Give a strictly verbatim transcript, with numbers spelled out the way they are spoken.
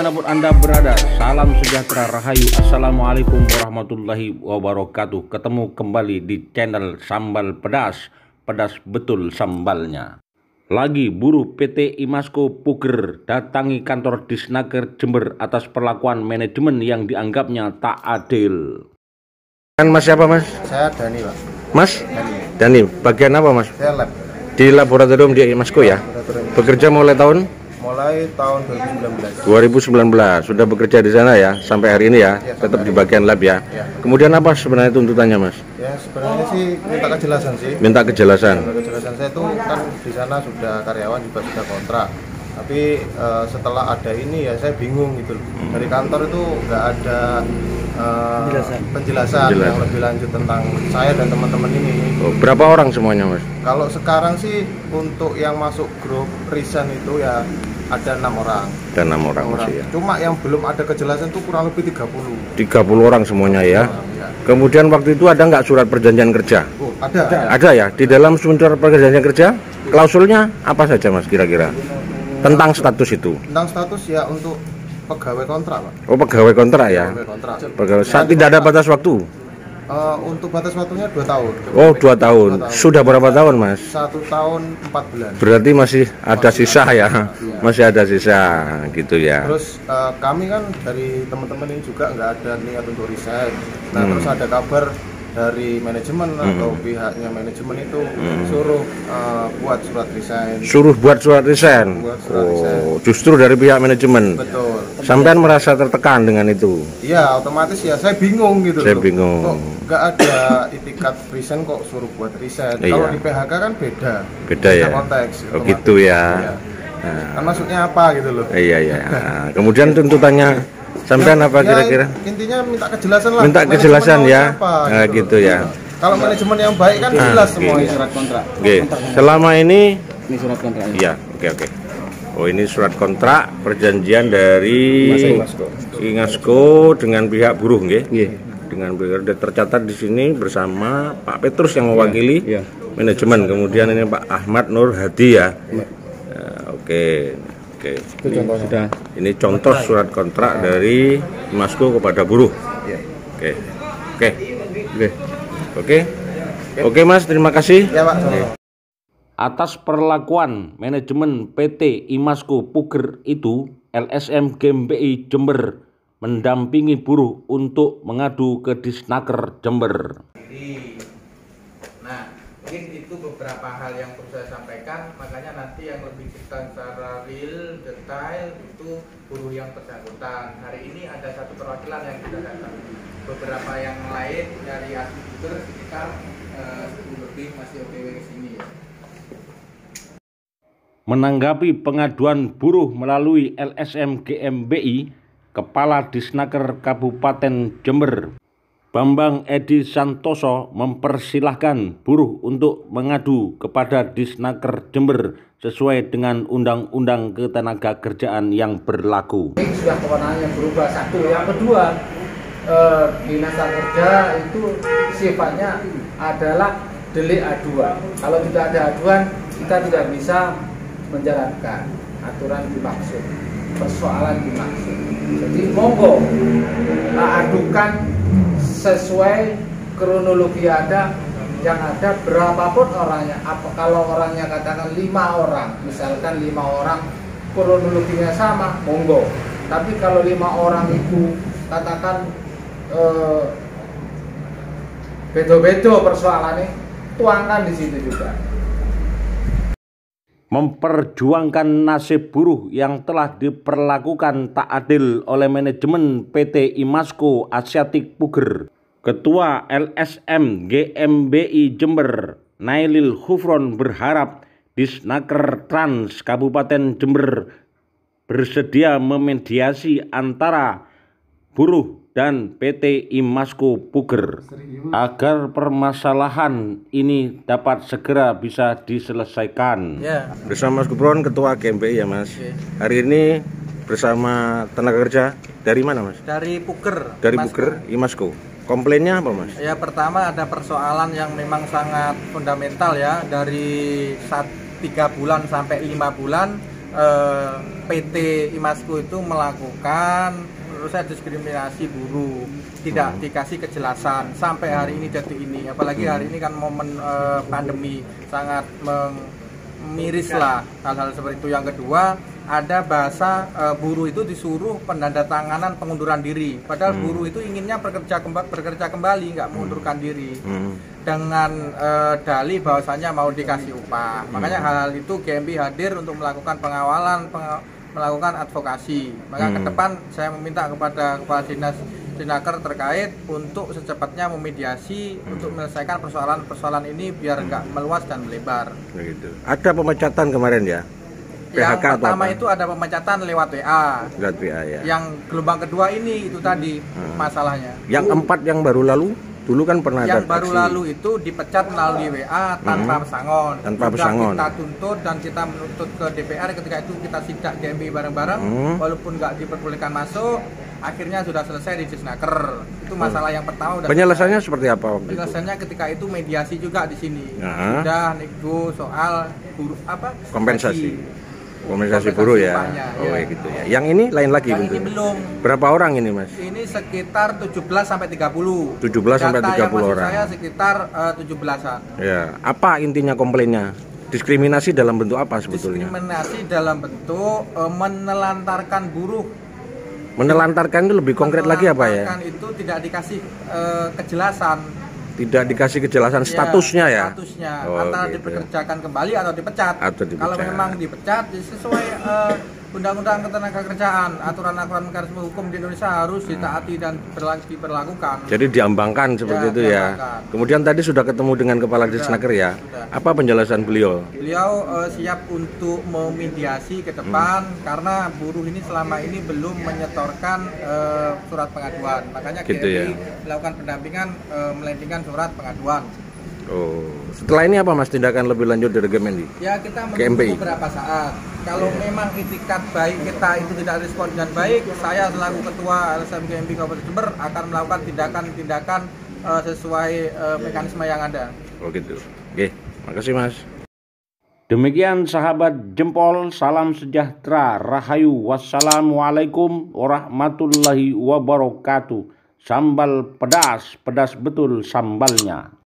dimanapun Anda berada, salam sejahtera rahayu, assalamualaikum warahmatullahi wabarakatuh. Ketemu kembali di channel Sambal Pedas, pedas betul sambalnya. Lagi buruh P T Imasco PUGER datangi kantor Disnaker Jember atas perlakuan manajemen yang dianggapnya tak adil. Kan Mas siapa Mas? Saya Dani Pak. Mas? Dani. Dani, bagian apa Mas? Saya lab. Di laboratorium di Imasco ya? Bekerja mulai tahun? Mulai tahun dua ribu sembilan belas. dua ribu sembilan belas sudah bekerja di sana ya sampai hari ini ya, ya tetap di bagian lab ya. ya. Kemudian apa sebenarnya tuntutannya Mas? Ya sebenarnya sih minta kejelasan sih. Minta kejelasan. Ya, kejelasan saya itu kan di sana sudah karyawan juga sudah kontrak. Tapi uh, setelah ada ini ya saya bingung gitu. Dari kantor itu nggak ada uh, penjelasan. penjelasan yang lebih lanjut tentang saya dan teman-teman ini. Oh, berapa orang semuanya Mas? Kalau sekarang sih untuk yang masuk grup resign itu ya ada enam orang. Ada enam orang, orang. Masih ya. Cuma yang belum ada kejelasan itu kurang lebih tiga puluh. tiga puluh orang semuanya ya. Ya. Kemudian waktu itu ada nggak surat perjanjian kerja? Oh, ada. Ada. Ada ya. Di dalam surat perjanjian kerja klausulnya apa saja Mas kira-kira? Tentang status itu. Tentang status ya untuk pegawai kontrak Pak. Oh, pegawai kontrak ya. Pegawai kontrak. Pegawai. Saat tidak ada batas waktu. Uh, untuk batas waktunya dua tahun. Oh, dua tahun. dua tahun. Sudah berapa tahun, Mas? satu tahun empat bulan. Berarti masih ada masih sisa ada, ya. Iya. Masih ada sisa gitu ya. Terus uh, kami kan dari teman-teman ini juga nggak ada niat untuk resign. Nah, hmm. terus ada kabar dari manajemen hmm. atau pihaknya manajemen itu hmm. suruh uh, buat surat resign. Suruh buat surat resign. Buat surat oh, resign. Justru dari pihak manajemen. Betul. Sampean merasa tertekan dengan itu. Iya, otomatis ya saya bingung gitu. Saya loh. bingung. Kok nggak ada itikat resign kok suruh buat resign. Iya. Kalau di P H K kan beda. Beda ya. Konteks. Oh gitu ya. ya. Nah. Kan maksudnya apa gitu loh. Iya iya. Nah, kemudian tuntutannya sampean apa kira-kira? Ya, intinya minta kejelasan lah. Minta kejelasan ya. Siapa, nah, gitu, gitu ya. Kalau manajemen yang baik kan nah, jelas okay. Semuanya surat kontrak. Oke. Okay. Selama ini ini surat kontrak. Iya, oke oke. Oh, ini surat kontrak perjanjian dari Imasco dengan pihak buruh nggih. Nggih. Dengan buruh tercatat di sini bersama Pak Petrus yang mewakili ya, ya. manajemen. Kemudian ini Pak Ahmad Nur Hadi ya. ya. Nah, oke. Okay. Oke, ini, ini contoh surat kontrak dari Imasco kepada buruh. Oke, oke, oke, oke, Mas. Terima kasih ya, Pak. Okay. Atas perlakuan manajemen P T Imasco PUGER itu, L S M G M B I Jember mendampingi buruh untuk mengadu ke Disnaker Jember. Nah. Mungkin itu beberapa hal yang perlu saya sampaikan, makanya nanti yang lebih detail secara real detail itu buruh yang bersangkutan. Hari ini ada satu perwakilan yang tidak datang, beberapa yang lain dari asisten sekitar seribu eh, lebih masih otw di sini. Menanggapi pengaduan buruh melalui L S M G M B I, Kepala Disnaker Kabupaten Jember Bambang Edi Santoso mempersilahkan buruh untuk mengadu kepada Disnaker Jember sesuai dengan Undang-Undang Ketenagakerjaan yang berlaku. Ini sudah kewenangannya berubah satu. Yang kedua, eh, dinas kerja itu sifatnya adalah delik aduan. Kalau tidak ada aduan, kita tidak bisa menjalankan aturan dimaksud, persoalan dimaksud. Jadi monggo adukan sesuai kronologi ada yang ada, berapapun orangnya. Apa kalau orangnya katakan lima orang, misalkan lima orang kronologinya sama, monggo. Tapi kalau lima orang itu katakan eh, bedo-bedo persoalannya, tuangkan di situ juga. Memperjuangkan nasib buruh yang telah diperlakukan tak adil oleh manajemen P T Imasco Asiatic PUGER, Ketua L S M G M B I Jember Nailil Hufron berharap Disnaker Trans Kabupaten Jember bersedia memediasi antara buruh dan P T Imasco PUGER agar permasalahan ini dapat segera bisa diselesaikan. Ya. Bersama Mas Gubron, Ketua G M B I ya Mas. Ya. Hari ini bersama tenaga kerja dari mana Mas? Dari PUGER. Dari PUGER Imasco. Komplainnya apa Mas? Ya pertama ada persoalan yang memang sangat fundamental ya, dari tiga bulan sampai lima bulan eh, P T Imasco itu melakukan menurut saya diskriminasi buruh, tidak dikasih kejelasan sampai hari ini detik ini. Apalagi hari ini kan momen eh, pandemi sangat memirislah hal-hal seperti itu. Yang kedua, ada bahasa e, buruh itu disuruh penandatanganan pengunduran diri, padahal hmm. buruh itu inginnya bekerja kembali, bekerja kembali, nggak mengundurkan diri hmm. dengan e, dalih bahwasanya mau dikasih upah. Hmm. Makanya hal-hal itu G M B I hadir untuk melakukan pengawalan, peng, melakukan advokasi. Maka hmm. ke depan saya meminta kepada kepala dinas Disnaker terkait untuk secepatnya memediasi hmm. untuk menyelesaikan persoalan-persoalan ini biar nggak hmm. meluas dan melebar. Begitu. Ada pemecatan kemarin ya? Yang P H K pertama itu ada pemecatan lewat W A. Lewat W A ya. Yang gelombang kedua ini itu tadi hmm. masalahnya. Yang uh. empat yang baru lalu, dulu kan pernah yang ada. Yang baru aksi. Lalu itu dipecat melalui W A tanpa hmm. pesangon. Tanpa Sudah pesangon. Kita tuntut dan kita menuntut ke D P R, ketika itu kita sidak G M B I bareng-bareng, hmm. walaupun nggak diperbolehkan masuk. Akhirnya sudah selesai di Disnaker. Itu masalah yang pertama. Udah penyelesaiannya seperti apa? Penyelesaiannya ketika itu mediasi juga di sini. Nah. Sudah nego soal buruh apa? Kompensasi. Kompensasi. Kompensasi buruh ya. Banyak, oh ya. Gitu ya. Yang ini lain lagi. Yang gitu. Ini belum. Berapa orang ini, Mas? Ini sekitar tujuh belas sampai tiga puluh. tujuh belas sampai tiga puluh orang. Saya sekitar uh, tujuh belasan. Ya. Apa intinya komplainnya? Diskriminasi dalam bentuk apa sebetulnya? Diskriminasi dalam bentuk uh, menelantarkan buruh. Menelantarkan itu lebih konkret lagi apa ya? Menelantarkan itu tidak dikasih uh, kejelasan. Tidak dikasih kejelasan statusnya ya, ya? Statusnya oh, antara gitu. Dipekerjakan kembali atau dipecat. Atau dipecat. Kalau memang dipecat sesuai undang-undang uh, ketenagakerjaan, aturan-aturan mekanisme hukum di Indonesia harus ditaati dan diperlakukan. Jadi diambangkan seperti ya, itu diambangkan. Ya. Kemudian tadi sudah ketemu dengan kepala Disnaker ya. Sudah. Apa penjelasan beliau? Beliau uh, siap untuk memediasi ke depan hmm. karena buruh ini selama ini belum menyetorkan uh, surat pengaduan. Makanya gitu G M B I ya. Melakukan pendampingan uh, melandingkan surat pengaduan. Oh, setelah ini apa Mas tindakan lebih lanjut dari G M B I? Ya, kita menunggu beberapa saat. Kalau yeah. memang itikat baik kita itu tidak respon dengan baik, saya selaku ketua L S M G M B I Kabupaten Jember akan melakukan tindakan-tindakan uh, sesuai uh, mekanisme yang ada. Oh gitu. Oke, makasih Mas. Demikian sahabat Jempol, salam sejahtera, rahayu, wassalamualaikum warahmatullahi wabarakatuh. Sambal pedas, pedas betul sambalnya.